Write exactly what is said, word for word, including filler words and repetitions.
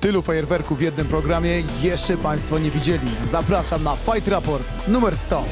Tylu fajerwerków w jednym programie jeszcze Państwo nie widzieli. Zapraszam na Fight Raport numer sto.